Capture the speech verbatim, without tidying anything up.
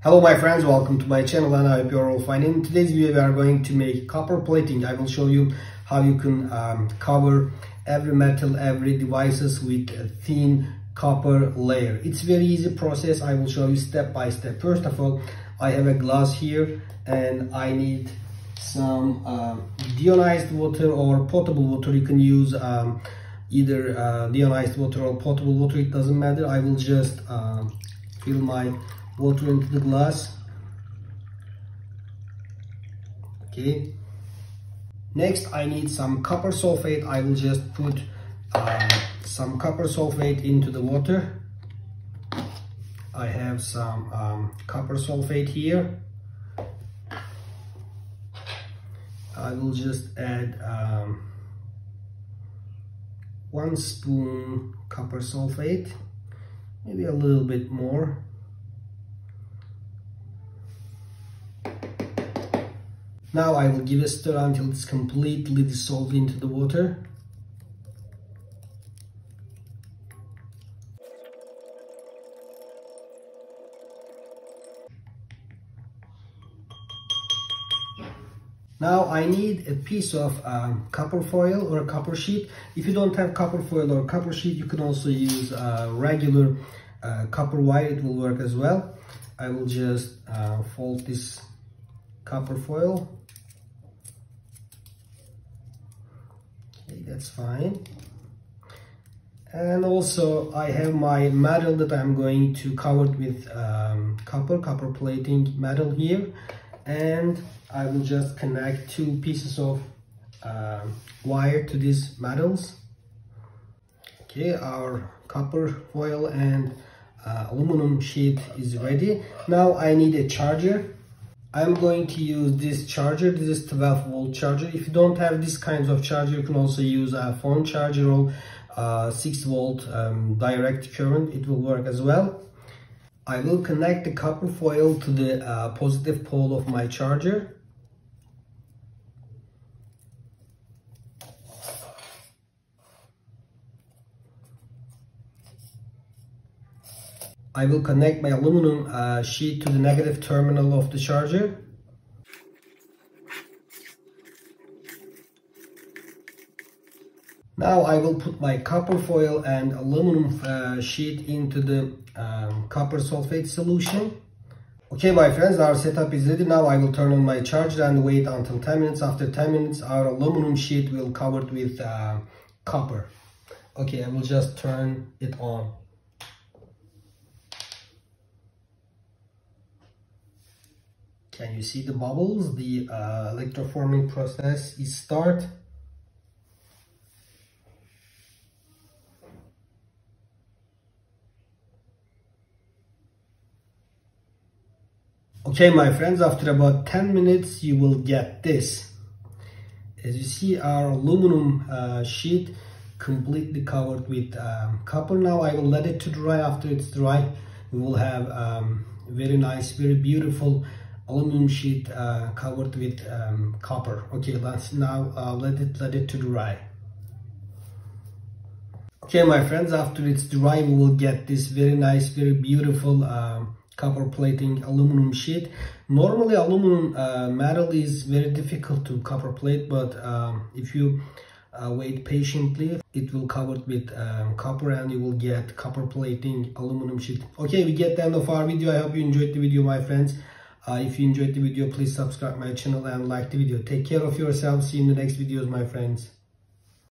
Hello my friends, welcome to my channel and I hope you're all fine. In today's video we are going to make copper plating. I will show you how you can um, cover every metal, every devices with a thin copper layer. It's very easy process. I will show you step by step. First of all, I have a glass here and I need some uh, deionized water or potable water. You can use um, either uh, deionized water or potable water, it doesn't matter. I will just uh, fill my water into the glass. Okay, next I need some copper sulfate. I will just put uh, some copper sulfate into the water. I have some um, copper sulfate here. I will just add um, one spoon copper sulfate, maybe a little bit more. Now I will give a stir until it's completely dissolved into the water. Now I need a piece of um, copper foil or a copper sheet. If you don't have copper foil or copper sheet, you can also use uh, regular uh, copper wire, it will work as well. I will just uh, fold this copper foil. That's fine. And also I have my metal that I'm going to cover with um, copper, copper plating metal here. And I will just connect two pieces of uh, wire to these metals. Okay, our copper foil and uh, aluminum sheet is ready. Now I need a charger. I'm going to use this charger. This is twelve volt charger. If you don't have this kind of charger, you can also use a phone charger or uh, six volt um, direct current. It will work as well. I will connect the copper foil to the uh, positive pole of my charger. I will connect my aluminum uh, sheet to the negative terminal of the charger. Now I will put my copper foil and aluminum uh, sheet into the um, copper sulfate solution. Okay my friends, our setup is ready. Now I will turn on my charger and wait until ten minutes. After ten minutes our aluminum sheet will be covered with uh, copper. Okay, I will just turn it on. Can you see the bubbles? The uh, electroforming process is start. Okay my friends, after about ten minutes you will get this. As you see, our aluminum uh, sheet completely covered with um, copper. Now I will let it to dry. After it's dry we will have um, very nice, very beautiful aluminum sheet uh, covered with um, copper. Okay, let's now uh, let it let it to dry. Okay my friends, after it's dry we will get this very nice, very beautiful um, copper plating aluminum sheet. Normally aluminum uh, metal is very difficult to copper plate, but um, if you uh, wait patiently it will covered with um, copper and you will get copper plating aluminum sheet. Okay, we get the end of our video. I hope you enjoyed the video my friends. Uh, if you enjoyed the video, please subscribe my channel and like the video. Take care of yourselves. See you in the next videos, my friends.